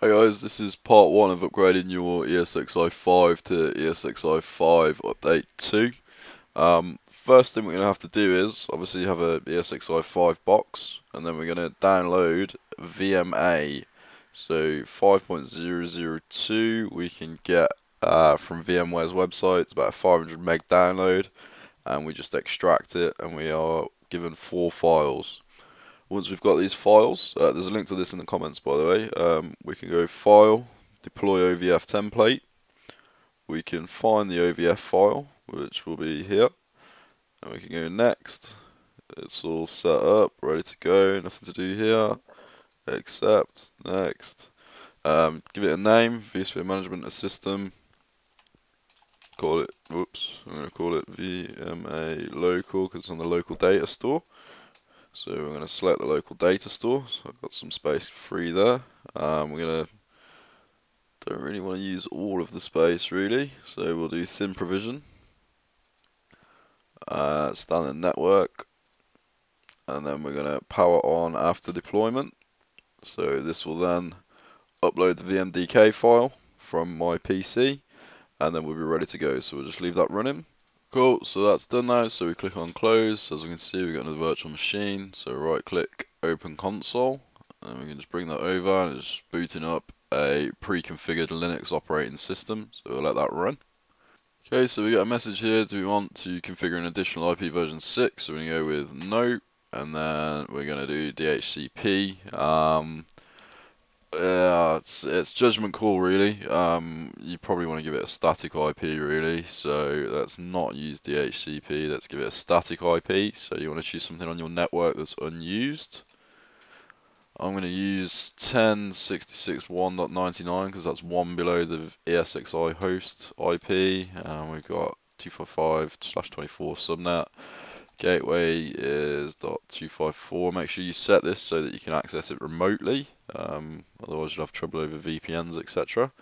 Hey guys, this is part 1 of upgrading your ESXi5 to ESXi5 update 2. First thing we're going to have to do is, obviously you have a ESXi5 box, and then we're going to download VMA. So 5.002 we can get from VMware's website. It's about a 500 meg download, and we just extract it, and we are given 4 files. Once we've got these files, there's a link to this in the comments by the way, we can go File, Deploy OVF Template, we can find the OVF file, which will be here, and we can go Next. It's all set up, ready to go, nothing to do here, accept, Next. Give it a name, vSphere Management Assistant, call it, whoops, I'm going to call it VMA Local, because it's on the local data store. So we're going to select the local data store, so I've got some space free there. We're going to, don't really want to use all of the space really, so we'll do thin provision, standard network, and then we're going to power on after deployment. So this will then upload the VMDK file from my PC, and then we'll be ready to go, so we'll just leave that running. Cool, so that's done now, so we click on close. As we can see, we've got another virtual machine, so right click, open console, and we can just bring that over, and it's just booting up a pre-configured Linux operating system, so we'll let that run. Okay, so we got a message here, do we want to configure an additional IP version 6, so we're going to go with no, and then we're going to do DHCP. It's judgment call really. You probably want to give it a static IP really, so let's not use DHCP, let's give it a static IP. So you want to choose something on your network that's unused. I'm going to use 10.66.1.99 because that's one below the ESXi host IP, and we've got 255/24 subnet. Gateway is .254. Make sure you set this so that you can access it remotely, otherwise you'll have trouble over VPNs, etc.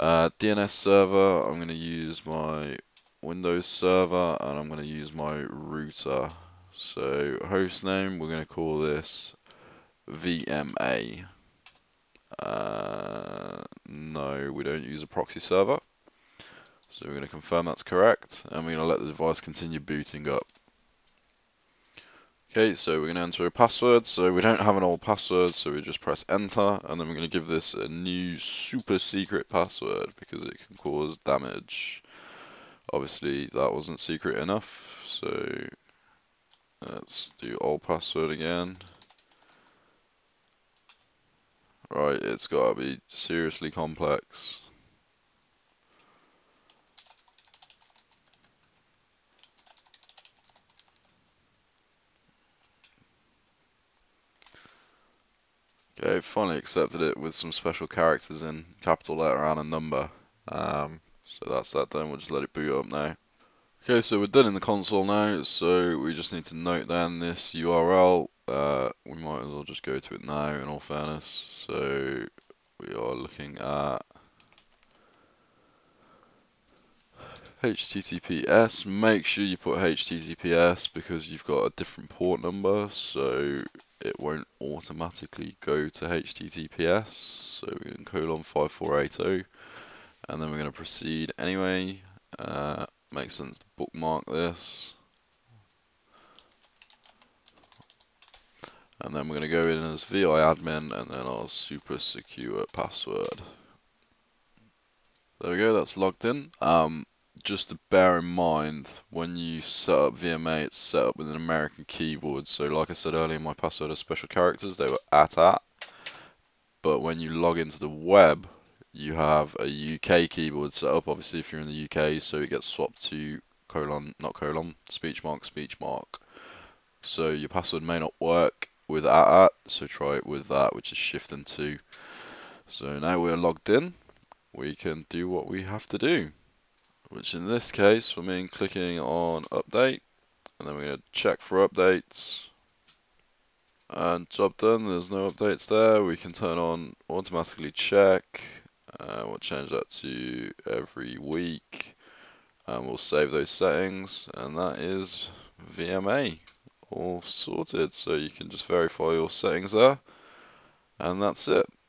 DNS server, I'm going to use my Windows server, and I'm going to use my router. So hostname, we're going to call this VMA. No, we don't use a proxy server. So we're going to confirm that's correct, and we're going to let the device continue booting up. Okay, so we're going to enter a password, so we don't have an old password, so we just press enter, and then we're going to give this a new super secret password because it can cause damage. Obviously that wasn't secret enough, so let's do old password again. Right, it's got to be seriously complex. Okay, finally accepted it with some special characters in capital letter and a number. So that's that done, we'll just let it boot up now. Okay, so we're done in the console now, so we just need to note down this URL. We might as well just go to it now in all fairness. So we are looking at HTTPS. Make sure you put HTTPS because you've got a different port number, so it won't automatically go to HTTPS, so we're going to :5480, and then we're going to proceed anyway. Makes sense to bookmark this, and then we're going to go in as VI admin, and then our super secure password. There we go, that's logged in. Just to bear in mind, when you set up VMA, it's set up with an American keyboard, so like I said earlier, my password has special characters, they were @ but when you log into the web, you have a UK keyboard set up, obviously if you're in the UK, so it gets swapped to speech mark. So your password may not work with @ so try it with that, which is Shift and 2. So now we're logged in, we can do what we have to do, which in this case will mean clicking on update, and then we're going to check for updates, and job done, there's no updates there. We can turn on automatically check, we'll change that to every week, and we'll save those settings, and that is VMA all sorted. So you can just verify your settings there, and that's it.